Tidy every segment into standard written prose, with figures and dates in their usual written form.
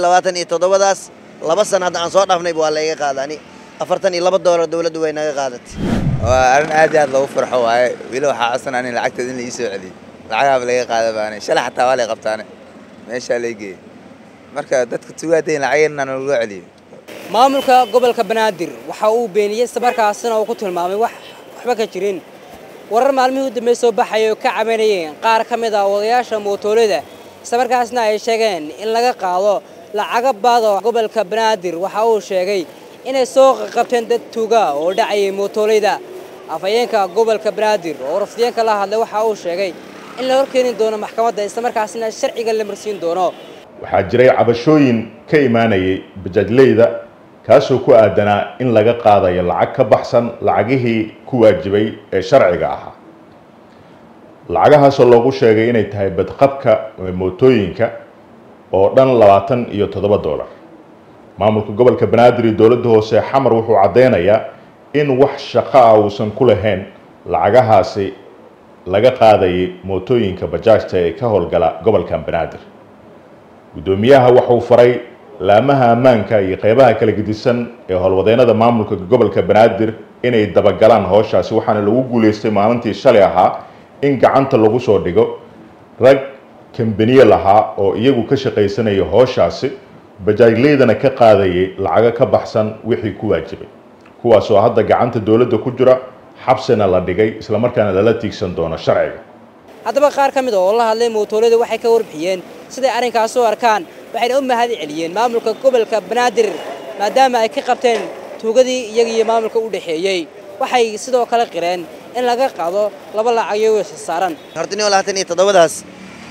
لواتني تدوبداس لباس أنا هذا أنصار أفني بوالي قاداني أفرتني لبض دور الدولة دوينا قادت. وأنا عادي الله وفرحوا هاي ولو حاصلنا أني لعكت ذن ليسوا علي لعاب لي قادة باني شل حتى والي قبطاني ماشي لقي مركز دتك توادين لعيرنا نروح علي. maamulka gobolka Banaadir waxa uu beeniyay sabarkaasna uu ku tilmaamay wax waxba ka jirin warar maalmihii u dambeeyay soo baxay oo ka cabanayeen qaar kamid ah wadayaasha mootolada sabarkaasna ay sheegeen in laga qaado lacaga baado gobolka Banaadir waxa uu sheegay inay soo qabteen dad tuuga oo dhacay mootolada afayeenka gobolka Banaadir oo rafdiyanka la hadlay waxa uu sheegay in la horkeenin doono maxkamadda isla markaasna sharciiga la marsiin doono waxa jiray cabashooyin ka iimaanayay bajajleyda kaasoo ku aadanaa in laga qaadayo lacag ka baxsan lacagihii ku waajibay ee sharciga ahaa lacagahaasoo loogu sheegay inay tahay badqabka mootooyinka oo dhan 27 doolar maamulka gobolka Banaadir dowladda hoose xamar wuxuu caddeynayaa in wax shaqo ah uusan ku lahayn lacagahaasi laga qaadayay mootooyinka bajaajta ee ka howlgala gobolka Banaadir gudoomiyaha wuxuu faray laamaha ammaanka iyo qaybaha kala gedisan ee howlwadeennada maamulka gobolka Banaadir inay dabagalaan howshaasi waxaana lagu guuleystay maalintii shalay ahaa in gacanta lagu soo dhigo rag kambaniye lahaa oo iyagu ka shaqaysanaya howshaasi bajaajleydana ka qaadayay lacaga ka baxsan wixii ku waajibay kuwaas oo hadda gacanta dawladda ku jira xabsina la dhigay isla markaana lala tiigsan doono sharciga haddaba qaar kamid oo la hadlay mootolada waxay ka warbixiyeen sida arinkaas oo arkaan waxay u mahad celiyeen maamulka gobolka Banaadir maadaama ay ka qabteen tuugadii iyaga iyo maamulka u dhaxeeyay waxay sidoo kale qireen in laga qaado laba lacag oo is saaran hortani oo lahaatani todobadaas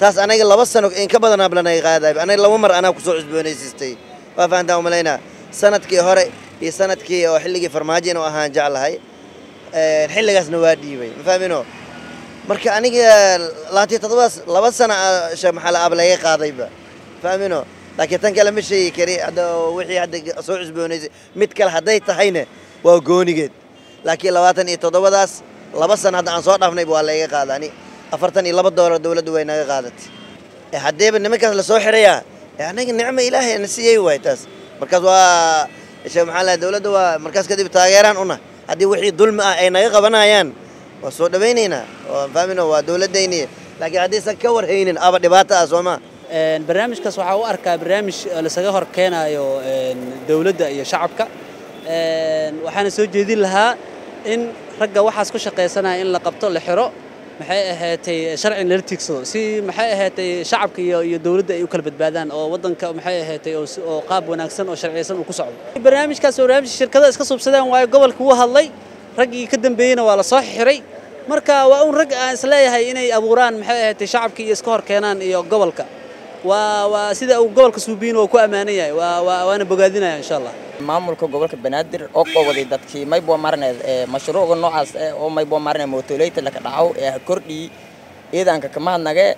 تاس أنا يلا بس إنك إن كبدنا بلنا يقاعدة أنا يلا ومر أنا كسر عزبوني سيستي فأنت أملينا سنة كي هري السنة كي وحلقي فرماجين وأهان جعل هاي الحين لقاس نوادي بي فاهمينه marka aniga laati todobas laba sano shaamxal ablaye qaadayba faamino laakiin tan kale ma shay kari hada wixii hada soo cusboonaysay mid kale haday tahayna waa goonigeed laakiin 27 daas laba sano hada aan soo dhaafnay waa la iga qaadani 42 doolar dawladdu way naga qaadatay hadeeba nimanka la soo xiraya aniga nicmo ilaahay aan siiyay way taas markaas waa shaamxal dawladdu waa markaas kadib taageeraan una hadii wixii dulmi ah ay naga qabanayaan وسو دبينينا فاهمينه ودولة دينية لكن عديس كور هينين أبا دبعتها أسوما. برنامج كسوحة وأركا برنامج لسجاهر كينا يو دولة يا شعبك وحنا سوي جديد لها إن رجع واحد كل شقي سنة إن لقبط الحراء محقها تي شرع للتكسو سي محقها تي شعبك يا دولة يوكل بتبادن أو وطن كمحقها تي أو قاب وناقصن أو شرعي سن وكسعوا. برنامج كسورامج الشركة اسكسو بسدان ويا قبل كوها الله رجي كدم بينا ولا صحيح ري مركا وأون رجع سلايا هاي إني أبوران محيط شعب كي يسكر كنان يا قبلك وسيدا أو قبلك سوبين وكأمانية وأنا بقعدنا إن شاء الله. معمولك قبلك Banaadir أقوى وليدات كي ما يبغى مرنا مشروع النوع أو ما يبغى مرنا موتوليت لك دعو كردي إذا أنك كمان نجى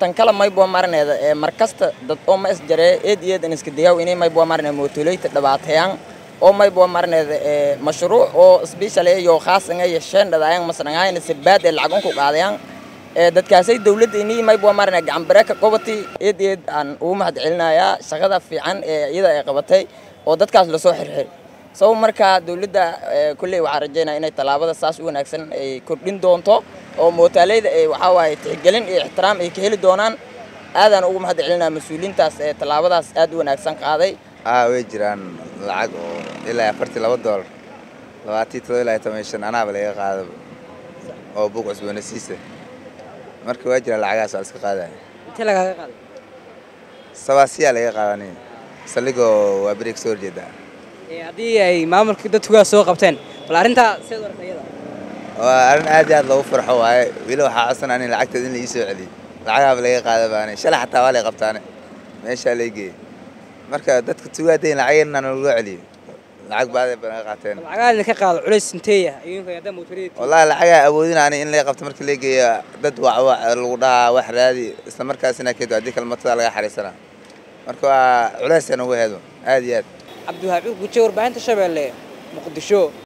تنكلم ما يبغى مرنا مركز دت أم إس جري إيد إنك دياو إني ما يبغى مرنا موتوليت تبعتهان أو ما يبغى مرنه مشروع أو سبيشال يو خاص إنه يشين دايان مثلاً عين السباد اللي عقون كقاضيان دت كاسيد دولة إني ما يبغى مرنه عن بركة قبتي إيد عن ومهد علنا يا شغلة في عن إذا قبتي ودت كاس لصوحر حر سو مركا دولة كل وعرجينا إنه طلاب الساس ونأكسن كلين دونتو أو متعلي وحوي تجلين احترام يكهل دونان هذا أنا ومهد علنا مسؤولين تاس طلاب الساس ونأكسن قاضي ويجران العق إلى أفرت $2 لو عتيت إلى تمشين أنا بلاقي قاعد أو بوقس بنسيسة مركب ويجران العق أساس قاعدة تلاقي قاعد سواسية لقي قاعدني سلقو وبريك سور جدا هذه أي ما عمرك كده تقول سوق أبتين ولا أنت سيدور كيدا وأنا عادي الله وفرحوا هاي ولو حاصلنا أنا العق تدين لي يسوع لي العق بلاقي قاعد باني شلح توالي قبتاني ماشي لقي مركز دتك توادين العين أنا نروح عليه لعب بعد بناقتين. العقال كقال عليس انتيه يمكن يدم وتريد. والله العقال أبودين يعني إن لي قبت مركل لقي ضد وع الوضع واحد هذه استمرك سنة كده هذيك المطلع لقي حريصنا مركو عليس أنا وهذا هذه عبد الوهاب وتشور بعدين تشبع ليه مقدشو.